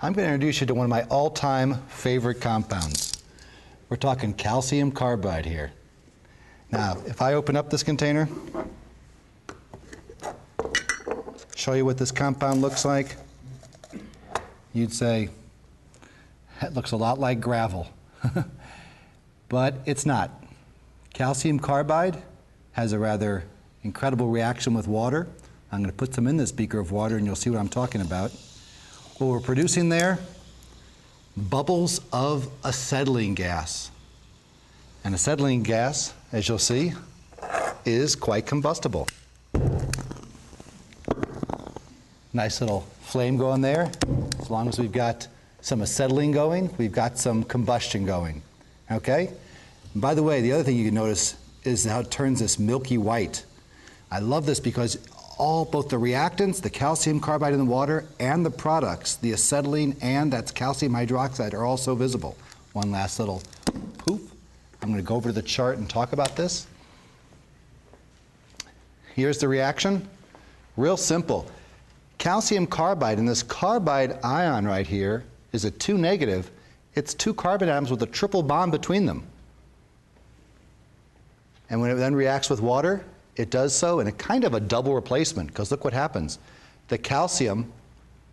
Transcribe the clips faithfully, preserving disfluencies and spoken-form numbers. I'm going to introduce you to one of my all-time favorite compounds. We're talking calcium carbide here. Now, if I open up this container, show you what this compound looks like, you'd say, that looks a lot like gravel. But it's not. Calcium carbide has a rather incredible reaction with water. I'm going to put some in this beaker of water and you'll see what I'm talking about. What we're producing there, bubbles of acetylene gas. And acetylene gas, as you'll see, is quite combustible. Nice little flame going there. As long as we've got some acetylene going, we've got some combustion going. Okay? And by the way, the other thing you can notice is how it turns this milky white. I love this because all, both the reactants, the calcium carbide in the water, and the products, the acetylene and that's calcium hydroxide, are also visible. One last little poof. I'm going to go over to the chart and talk about this. Here's the reaction. Real simple. Calcium carbide, and this carbide ion right here is a two negative. It's two carbon atoms with a triple bond between them. And when it then reacts with water, it does so in a kind of a double replacement, because look what happens. The calcium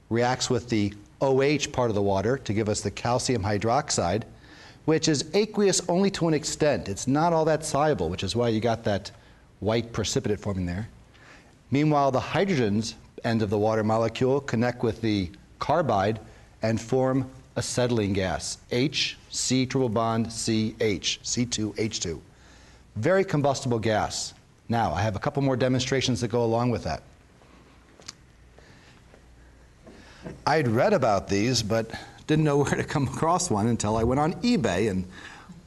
reacts with the O H part of the water to give us the calcium hydroxide, which is aqueous only to an extent. It's not all that soluble, which is why you got that white precipitate forming there. Meanwhile, the hydrogens end of the water molecule connect with the carbide and form acetylene gas, H, C triple bond, C H, C two H two. Very combustible gas. Now, I have a couple more demonstrations that go along with that. I'd read about these, but didn't know where to come across one until I went on eBay and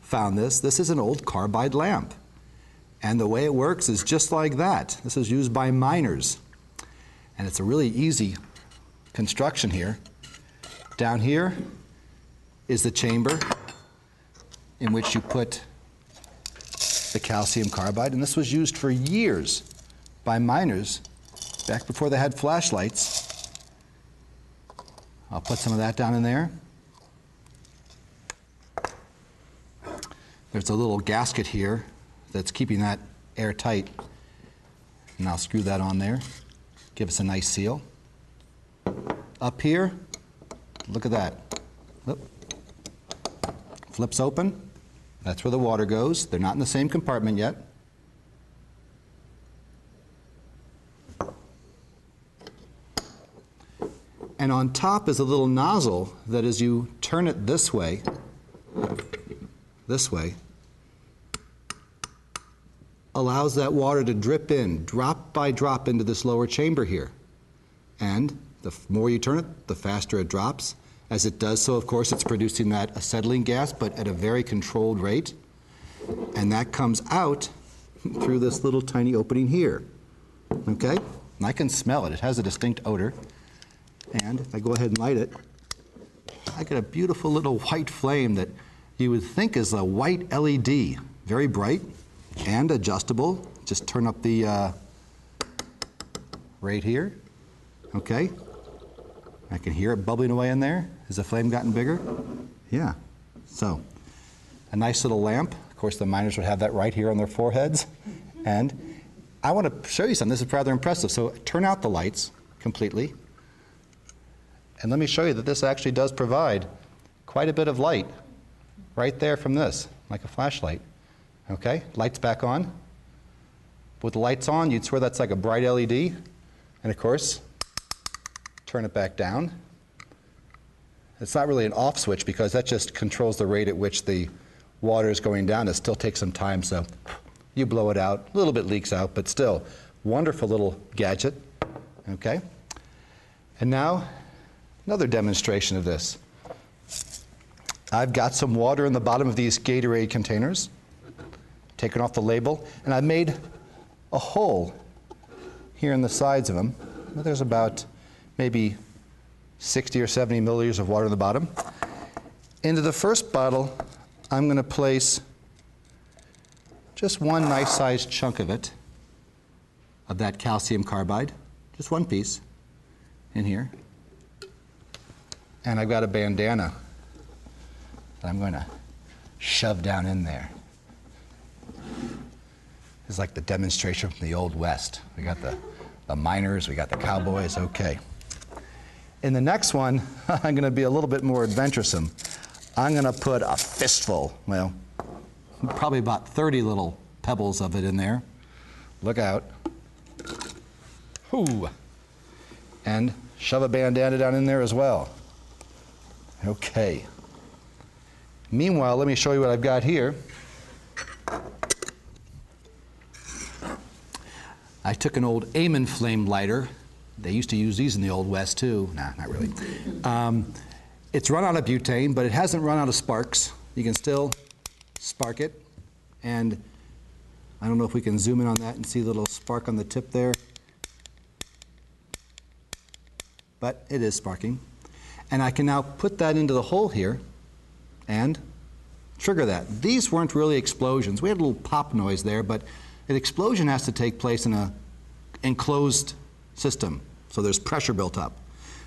found this. This is an old carbide lamp. And the way it works is just like that. This is used by miners. And it's a really easy construction here. Down here is the chamber in which you put the calcium carbide, and this was used for years by miners back before they had flashlights. I'll put some of that down in there. There's a little gasket here that's keeping that airtight, and I'll screw that on there. Give us a nice seal. Up here, look at that. Oop. Flips open. That's where the water goes. They're not in the same compartment yet. And on top is a little nozzle that as you turn it this way, this way, allows that water to drip in, drop by drop, into this lower chamber here. And the more you turn it, the faster it drops. As it does so, of course, it's producing that acetylene gas, but at a very controlled rate. And that comes out through this little tiny opening here. Okay? And I can smell it. It has a distinct odor. And if I go ahead and light it, I get a beautiful little white flame that you would think is a white L E D. Very bright and adjustable. Just turn up the uh, rate here. Okay? I can hear it bubbling away in there. Has the flame gotten bigger? Yeah. So, a nice little lamp. Of course, the miners would have that right here on their foreheads. And I want to show you something. This is rather impressive. So, turn out the lights completely. And let me show you that this actually does provide quite a bit of light right there from this, like a flashlight. Okay? Lights back on. With the lights on, you'd swear that's like a bright L E D. And of course, turn it back down. It's not really an off switch because that just controls the rate at which the water is going down. It still takes some time, so you blow it out. A little bit leaks out, but still, wonderful little gadget. Okay? And now, another demonstration of this. I've got some water in the bottom of these Gatorade containers, taken off the label, and I made a hole here in the sides of them. There's about maybe sixty or seventy milliliters of water in the bottom. Into the first bottle, I'm going to place just one nice sized chunk of it, of that calcium carbide, just one piece in here. and I've got a bandana that I'm going to shove down in there. It's like the demonstration from the Old West. We got the, the miners, we got the cowboys, okay. In the next one, I'm going to be a little bit more adventuresome. I'm going to put a fistful, well, probably about thirty little pebbles of it in there. Look out. Ooh. And shove a bandana down in there as well. Okay. Meanwhile, let me show you what I've got here. I took an old Aim 'N flame lighter. They used to use these in the Old West too. Nah, not really. Um, it's run out of butane, but it hasn't run out of sparks. You can still spark it. And I don't know if we can zoom in on that and see a little spark on the tip there. But it is sparking. And I can now put that into the hole here and trigger that. These weren't really explosions. We had a little pop noise there, but an explosion has to take place in an enclosed system. So there's pressure built up.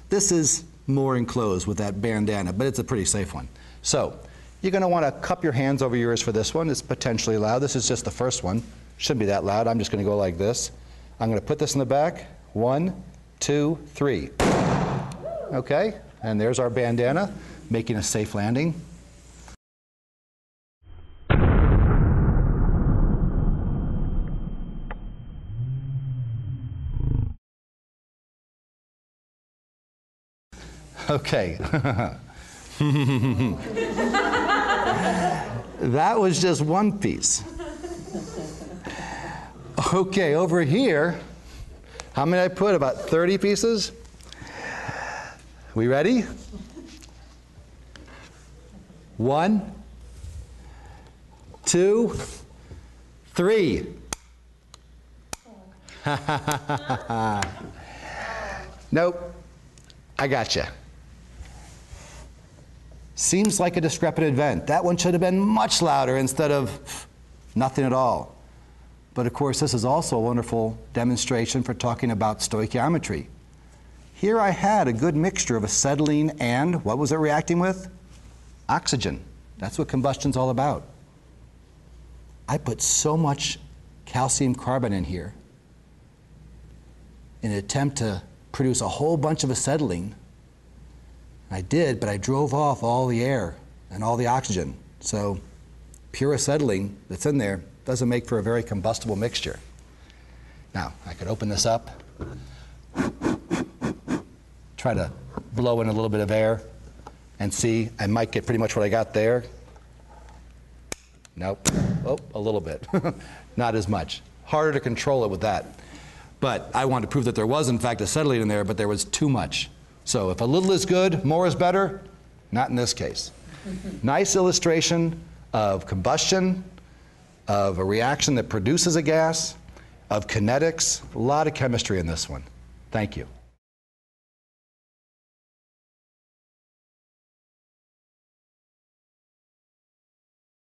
This is more enclosed with that bandana, but it's a pretty safe one. So you're going to want to cup your hands over your ears for this one. It's potentially loud. This is just the first one. Shouldn't be that loud. I'm just going to go like this. I'm going to put this in the back. One, two, three. Okay, and there's our bandana, making a safe landing. Okay. That was just one piece. Okay, over here, how many I put? About thirty pieces? We ready? One, two, three. Nope. I gotcha. Seems like a discrepant event. That one should have been much louder instead of nothing at all. But of course, this is also a wonderful demonstration for talking about stoichiometry. Here I had a good mixture of acetylene and, what was it reacting with? Oxygen. That's what combustion's all about. I put so much calcium carbide in here in an attempt to produce a whole bunch of acetylene. I did, but I drove off all the air and all the oxygen. So pure acetylene that's in there doesn't make for a very combustible mixture. Now, I could open this up, try to blow in a little bit of air, and see, I might get pretty much what I got there. Nope. Oh, a little bit. Not as much. Harder to control it with that. But I wanted to prove that there was, in fact, acetylene in there, but there was too much. So if a little is good, more is better, not in this case. Nice illustration of combustion, of a reaction that produces a gas, of kinetics, a lot of chemistry in this one. Thank you.